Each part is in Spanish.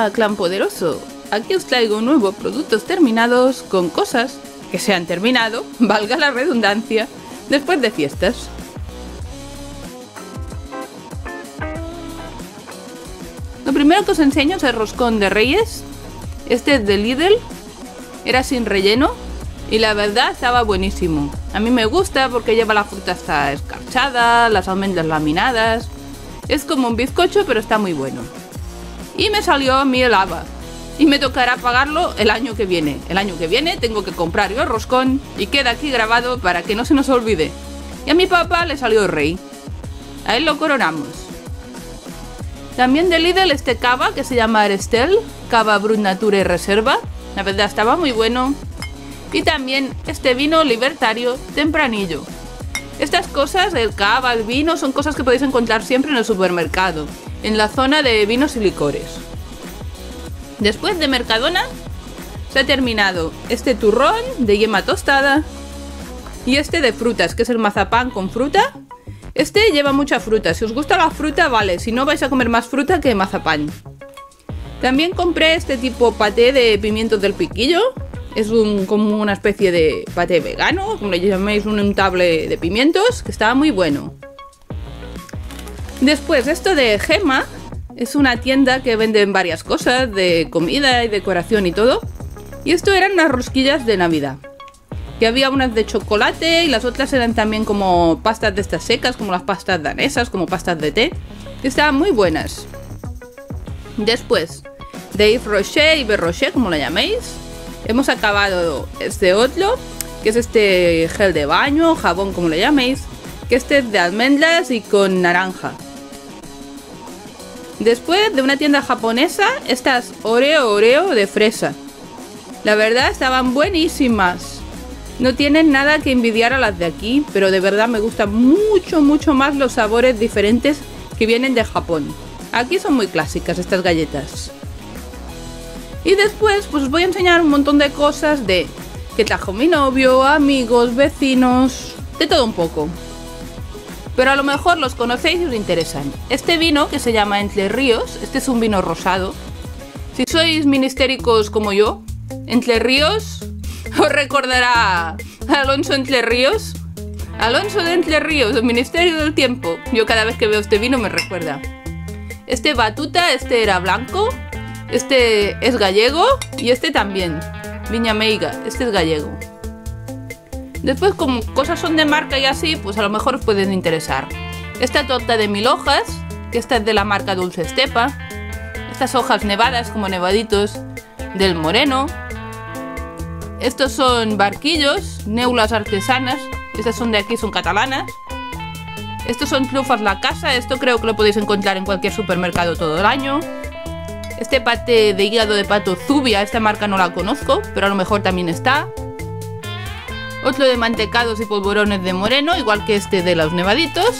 Hola, clan poderoso. Aquí os traigo nuevos productos terminados con cosas que se han terminado, valga la redundancia, después de fiestas. Lo primero que os enseño es el roscón de Reyes. Este es de Lidl, era sin relleno y la verdad estaba buenísimo. A mí me gusta porque lleva la fruta hasta escarchada, las almendras laminadas. Es como un bizcocho pero está muy bueno. Y me salió a mí el haba. Y me tocará pagarlo el año que viene. El año que viene tengo que comprar yo el roscón y queda aquí grabado para que no se nos olvide. Y a mi papá le salió el rey. A él lo coronamos. También de Lidl este cava que se llama Estel Cava Brut Nature Reserva. La verdad estaba muy bueno. Y también este vino libertario tempranillo. Estas cosas, el cava, el vino, son cosas que podéis encontrar siempre en el supermercado, en la zona de vinos y licores. Después de Mercadona se ha terminado este turrón de yema tostada y este de frutas, que es el mazapán con fruta. Este lleva mucha fruta, si os gusta la fruta vale, si no vais a comer más fruta que mazapán. También compré este tipo paté de pimientos del piquillo, es como una especie de paté vegano, como le llaméis, un untable de pimientos, que estaba muy bueno. Después esto de Gema. Es una tienda que venden varias cosas de comida y decoración y todo. Y esto eran las rosquillas de Navidad. Que había unas de chocolate y las otras eran también como pastas de estas secas, como las pastas danesas, como pastas de té. Que estaban muy buenas. Después de Yves Rocher, Yves Rocher, como la llaméis, hemos acabado este otro, que es este gel de baño, jabón, como le llaméis, que este es de almendras y con naranja. Después de una tienda japonesa, estas Oreo de fresa. La verdad estaban buenísimas. No tienen nada que envidiar a las de aquí, pero de verdad me gustan mucho más los sabores diferentes que vienen de Japón. Aquí son muy clásicas estas galletas. Y después pues os voy a enseñar un montón de cosas de que trajo mi novio, amigos, vecinos, de todo un poco. Pero a lo mejor los conocéis y os interesan. Este vino que se llama Entre Ríos, este es un vino rosado. Si sois ministéricos como yo, Entre Ríos os recordará a Alonso Entre Ríos. Alonso de Entre Ríos, el Ministerio del Tiempo. Yo cada vez que veo este vino me recuerda. Este Batuta, este era blanco, este es gallego y este también. Viña Meiga, este es gallego. Después, como cosas son de marca y así, pues a lo mejor os pueden interesar. Esta torta de 1000 hojas, que esta es de la marca Dulce Estepa. Estas hojas nevadas, como nevaditos, del Moreno. Estos son barquillos, neulas artesanas. Estas son de aquí, son catalanas. Estos son trufas la casa, esto creo que lo podéis encontrar en cualquier supermercado todo el año. Este paté de hígado de pato zubia, esta marca no la conozco, pero a lo mejor también está. Otro de mantecados y polvorones de moreno, igual que este de los nevaditos.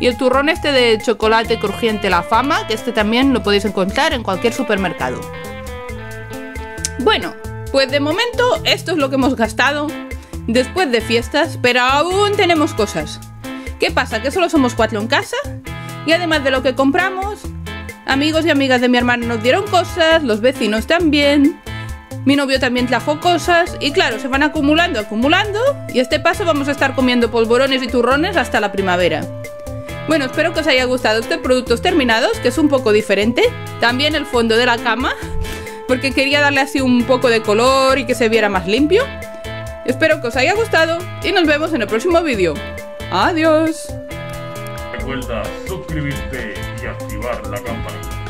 Y el turrón este de chocolate crujiente La Fama, que este también lo podéis encontrar en cualquier supermercado. Bueno, pues de momento esto es lo que hemos gastado después de fiestas, pero aún tenemos cosas. ¿Qué pasa? Que solo somos 4 en casa y además de lo que compramos, amigos y amigas de mi hermano nos dieron cosas, los vecinos también. Mi novio también trajo cosas y claro, se van acumulando y este paso vamos a estar comiendo polvorones y turrones hasta la primavera. Bueno, espero que os haya gustado este productos terminados, que es un poco diferente. También el fondo de la cama, porque quería darle así un poco de color y que se viera más limpio. Espero que os haya gustado y nos vemos en el próximo vídeo. ¡Adiós! Recuerda suscribirte y activar la campanita.